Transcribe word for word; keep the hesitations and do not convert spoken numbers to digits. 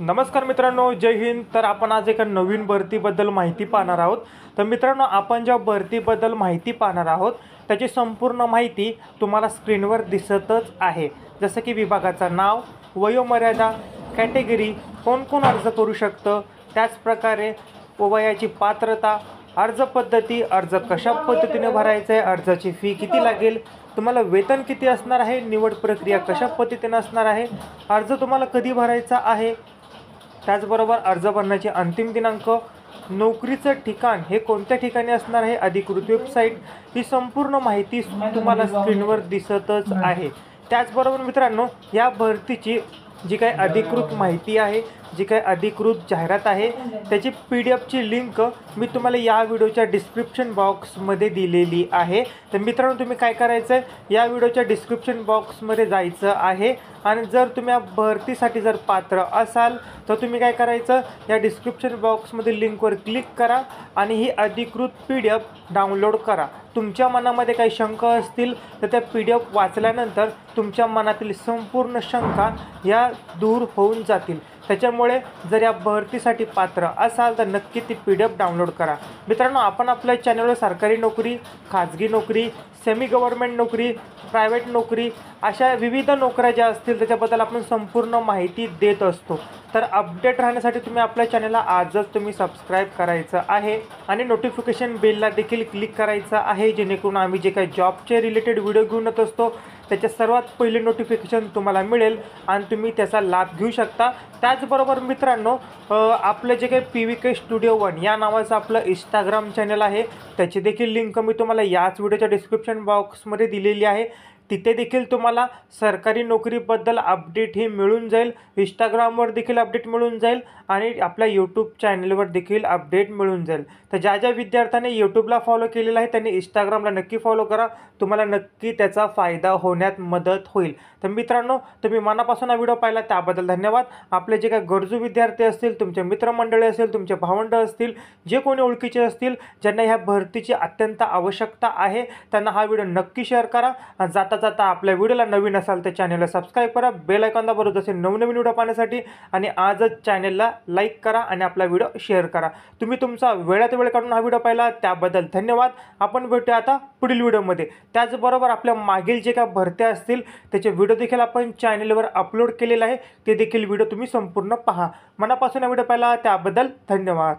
नमस्कार मित्रांनो, जय हिंद. तर आपण आज एका नवीन भरतीबद्दल माहिती पाहणार आहोत. तर मित्रांनो, आपण ज्या भरतीबद्दल माहिती पाहणार आहोत त्याची संपूर्ण माहिती तुम्हाला स्क्रीनवर दिसतच आहे, जसं की विभागाचं नाव, वयोमर्यादा, कॅटेगरी, कोण कोण अर्ज करू शकतं, त्याचप्रकारे वयाची पात्रता, अर्ज पद्धती, अर्ज कशा पद्धतीने भरायचा आहे, अर्जाची फी किती लागेल, तुम्हाला वेतन किती असणार आहे, निवड प्रक्रिया कशा पद्धतीने असणार आहे, अर्ज तुम्हाला कधी भरायचा आहे, त्याचबरोबर अर्ज भरण्याचे अंतिम दिनांक, नोकरीचं ठिकाण हे कोणत्या ठिकाणी असणार आहे, अधिकृत वेबसाईट, ही संपूर्ण माहिती तुम्हाला स्क्रीनवर दिसतच आहे. त्याचबरोबर मित्रांनो, या भरतीची जी काही अधिकृत माहिती आहे, जी काही अधिकृत जाहिरात आहे, त्याची पी डी एफची लिंक मी तुम्हाला या व्हिडिओच्या डिस्क्रिप्शन बॉक्समध्ये दिलेली आहे. तर मित्रांनो, तुम्ही काय करायचं आहे, या व्हिडिओच्या डिस्क्रिप्शन बॉक्समध्ये जायचं आहे आणि जर तुम्ही या भरतीसाठी जर पात्र असाल तर तुम्ही काय करायचं, या डिस्क्रिप्शन बॉक्समध्ये लिंकवर क्लिक करा आणि ही अधिकृत पी डी एफ डाउनलोड करा. तुमच्या मनामध्ये काही शंका असतील तर त्या पी डी एफ वाचल्यानंतर तुमच्या मनातील संपूर्ण शंका या दूर होऊन जातील. त्याच्यामुळे जर या भरतीसाठी पात्र असाल तर नक्की ती पी डी एफ डाउनलोड करा. मित्रांनो, आपण आपल्या चॅनलवर सरकारी नोकरी, खाजगी नोकरी, सेमी गव्हर्मेंट नोकरी, प्रायव्हेट नोकरी अशा विविध नोकऱ्या ज्या असतील त्याच्याबद्दल आपण संपूर्ण माहिती देत असतो. तर अपडेट राहण्यासाठी तुम्ही आपल्या चॅनलला आजच तुम्ही सबस्क्राईब करायचं आहे आणि नोटिफिकेशन बेलला देखील क्लिक करायचं आहे, जेणेकरून आम्ही जे काही जॉबचे रिलेटेड व्हिडिओ घेऊन येत असतो त्याच्या सर्वात पहिले नोटिफिकेशन तुम्हाला मिळेल आणि तुम्ही त्याचा लाभ घेऊ शकता. त्याचबरोबर मित्रांनो, आपलं जे काही P V K studio one या नावाचं आपलं इंस्टाग्राम चॅनल आहे, त्याची देखील लिंक मी तुम्हाला याच व्हिडिओच्या डिस्क्रिप्शन बॉक्समध्ये दिलेली आहे. तिथे देखील तुम्हाला सरकारी नोकरीबद्दल अपडेट हे मिळून जाईल, इंस्टाग्रामवर देखील अपडेट मिळून जाईल आणि आपल्या यूट्यूब चॅनलवर देखील अपडेट मिळून जाईल. तर ज्या ज्या विद्यार्थ्यांनी यूट्यूबला फॉलो केलेला आहे त्यांनी इंस्टाग्रामला नक्की फॉलो करा, तुम्हाला नक्की त्याचा फायदा होण्यात मदत होईल. तर मित्रांनो, तुम्ही मनापासून हा व्हिडिओ पाहिला त्याबद्दल धन्यवाद. आपले जे काही गरजू विद्यार्थी असतील, तुमचे मित्रमंडळी असतील, तुमचे भावंड असतील, जे कोणी ओळखीचे असतील ज्यांना ह्या भरतीची अत्यंत आवश्यकता आहे त्यांना हा व्हिडिओ नक्की शेअर करा. जाता आता आपल्या व्हिडिओला नवीन असाल तर चॅनलला सबस्क्राईब करा, बेल आयकॉन दाबा जसे नवनवीन व्हिडिओ पाहण्यासाठी, आणि आजच चॅनलला लाईक करा आणि आपला व्हिडिओ शेअर करा. तुम्ही तुमचा वेळात वेळ काढून हा व्हिडिओ पाहिला त्याबद्दल धन्यवाद. आपण भेटूया आता पुढील व्हिडिओमध्ये. त्याचबरोबर आपल्या मागील जे काही भरत्या असतील त्याचे व्हिडिओ देखील आपण चॅनलवर अपलोड केलेला आहे, ते देखील व्हिडिओ तुम्ही संपूर्ण पहा. मनापासून हा व्हिडिओ पाहिला त्याबद्दल धन्यवाद.